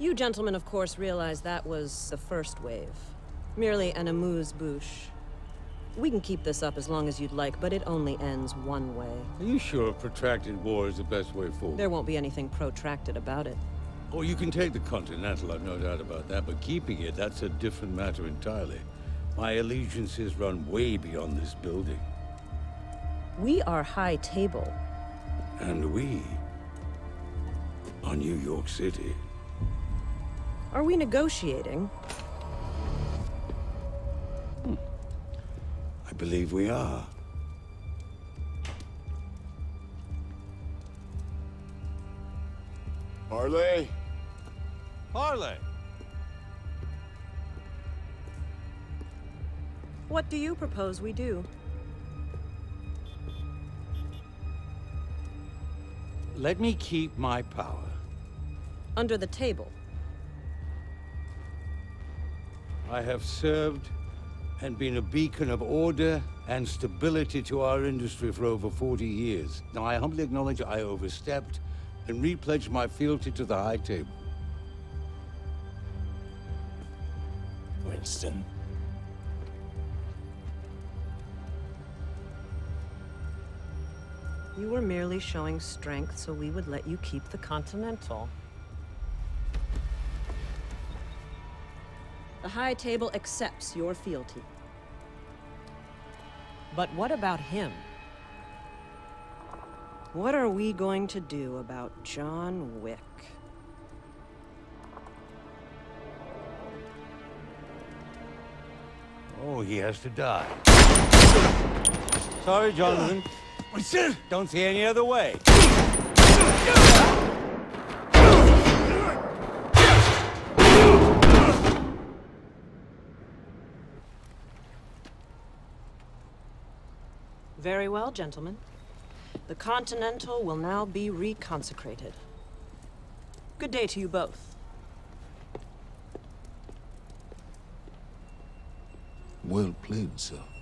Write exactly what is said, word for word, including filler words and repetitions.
You gentlemen, of course, realize that was the first wave. Merely an amuse-bouche. We can keep this up as long as you'd like, but it only ends one way. Are you sure protracted war is the best way forward? There won't be anything protracted about it. Oh, you can take the Continental, I've no doubt about that, but keeping it, that's a different matter entirely. My allegiances run way beyond this building. We are High Table. And we are New York City. Are we negotiating? Hmm. I believe we are. Harley? Harley! What do you propose we do? Let me keep my power. Under the table. I have served and been a beacon of order and stability to our industry for over forty years. Now, I humbly acknowledge I overstepped and repledged my fealty to the High Table. Winston. You were merely showing strength, so we would let you keep the Continental. The High Table accepts your fealty. But what about him? What are we going to do about John Wick? Oh, he has to die. Sorry, Jonathan. Uh, Don't see any other way. Very well, gentlemen. The Continental will now be reconsecrated. Good day to you both. Well played, sir.